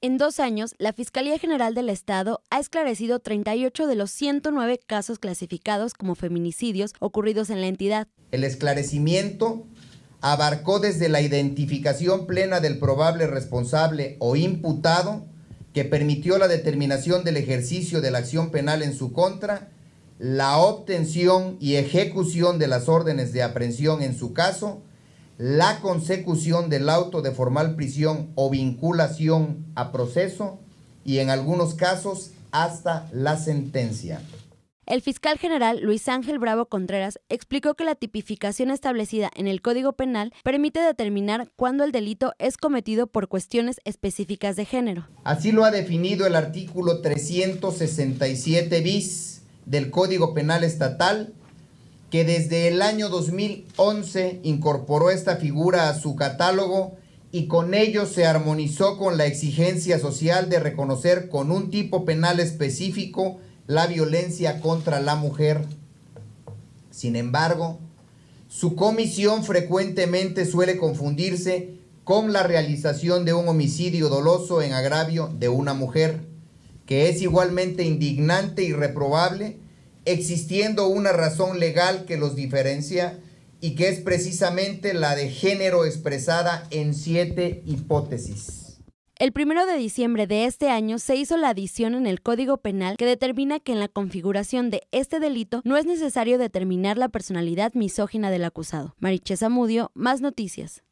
En 2 años, la Fiscalía General del Estado ha esclarecido 38 de los 109 casos clasificados como feminicidios ocurridos en la entidad. El esclarecimiento abarcó desde la identificación plena del probable responsable o imputado, que permitió la determinación del ejercicio de la acción penal en su contra, la obtención y ejecución de las órdenes de aprehensión en su caso, la consecución del auto de formal prisión o vinculación a proceso y, en algunos casos, hasta la sentencia. El fiscal general Luis Ángel Bravo Contreras explicó que la tipificación establecida en el Código Penal permite determinar cuándo el delito es cometido por cuestiones específicas de género. Así lo ha definido el artículo 367 bis del Código Penal Estatal, que desde el año 2011 incorporó esta figura a su catálogo y con ello se armonizó con la exigencia social de reconocer con un tipo penal específico la violencia contra la mujer. Sin embargo, su comisión frecuentemente suele confundirse con la realización de un homicidio doloso en agravio de una mujer, que es igualmente indignante y reprobable, existiendo una razón legal que los diferencia y que es precisamente la de género expresada en 7 hipótesis. El 1 de diciembre de este año se hizo la adición en el Código Penal que determina que en la configuración de este delito no es necesario determinar la personalidad misógina del acusado. Mariché Zamudio, Más Noticias.